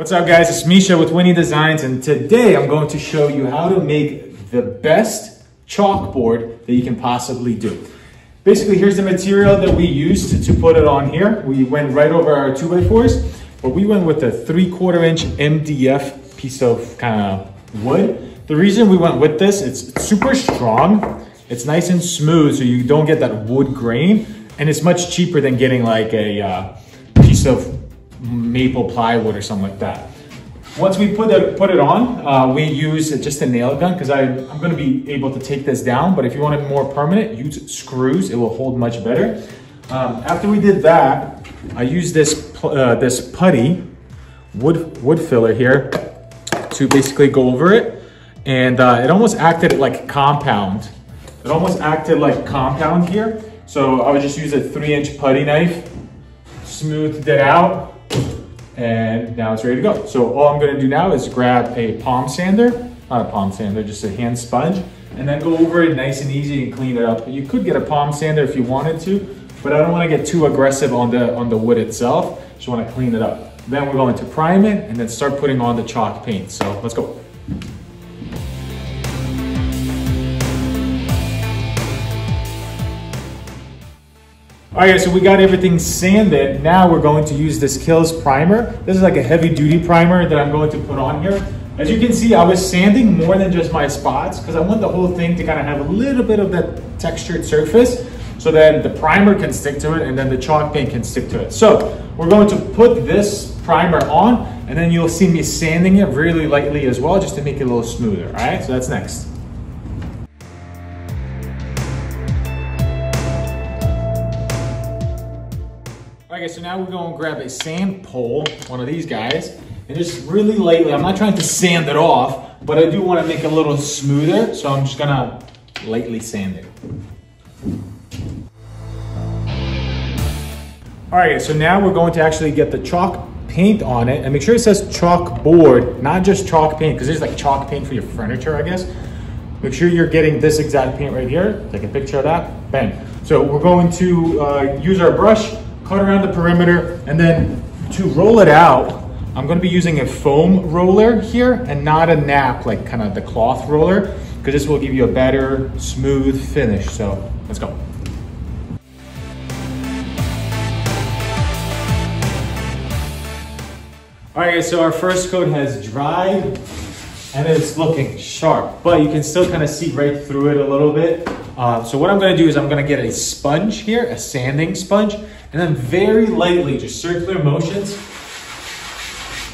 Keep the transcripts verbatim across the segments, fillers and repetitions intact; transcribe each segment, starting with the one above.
What's up guys, it's Misha with Winnie Designs, and today I'm going to show you how to make the best chalkboard that you can possibly do. Basically, here's the material that we used to, to put it on here. We went right over our two by fours, but we went with a three quarter inch M D F piece of kind of wood. The reason we went with this, it's super strong, it's nice and smooth so you don't get that wood grain, and it's much cheaper than getting like a uh, piece of maple plywood or something like that. Once we put it put it on, uh, we use just a nail gun because I'm going to be able to take this down, but if you want it more permanent, use screws. It will hold much better. Um, after we did that, I used this uh, this putty wood wood filler here to basically go over it, and uh, it almost acted like compound. It almost acted like compound here. So I would just use a three inch putty knife, smoothed it out, and now it's ready to go. So all I'm gonna do now is grab a palm sander, not a palm sander, just a hand sponge, and then go over it nice and easy and clean it up. You could get a palm sander if you wanted to, but I don't wanna get too aggressive on the, on the wood itself. Just wanna clean it up. Then we're going to prime it and then start putting on the chalk paint. So let's go. All right, so we got everything sanded. Now we're going to use this K I L Z primer. This is like a heavy duty primer that I'm going to put on here. As you can see, I was sanding more than just my spots because I want the whole thing to kind of have a little bit of that textured surface so that the primer can stick to it and then the chalk paint can stick to it. So we're going to put this primer on, and then you'll see me sanding it really lightly as well just to make it a little smoother, all right? So that's next. Okay, so now we're going to grab a sand pole, one of these guys, and just really lightly, I'm not trying to sand it off, but I do want to make it a little smoother, so I'm just going to lightly sand it. All right, so now we're going to actually get the chalk paint on it, and make sure it says chalkboard, not just chalk paint, because there's like chalk paint for your furniture, I guess. Make sure you're getting this exact paint right here. Take a picture of that, bang. So we're going to uh, use our brush, cut around the perimeter, and then to roll it out, I'm gonna be using a foam roller here and not a nap, like kind of the cloth roller, because this will give you a better, smooth finish. So let's go. All right, so our first coat has dried and it's looking sharp, but you can still kind of see right through it a little bit. Uh, so what I'm gonna do is I'm gonna get a sponge here, a sanding sponge, and then very lightly, just circular motions,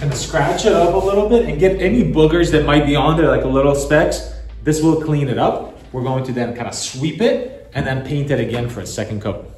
and scratch it up a little bit and get any boogers that might be on there, like little specks. This will clean it up. We're going to then kind of sweep it and then paint it again for a second coat.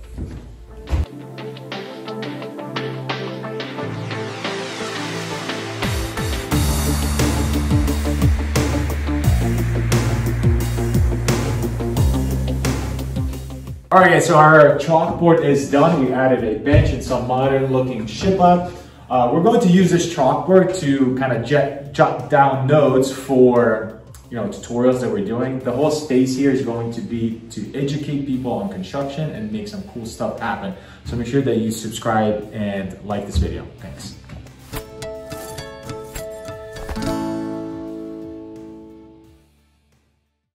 All right, guys, so our chalkboard is done. We added a bench and some modern looking shiplap. Uh, we're going to use this chalkboard to kind of jet, jot down notes for, you know, tutorials that we're doing. The whole space here is going to be to educate people on construction and make some cool stuff happen. So make sure that you subscribe and like this video. Thanks.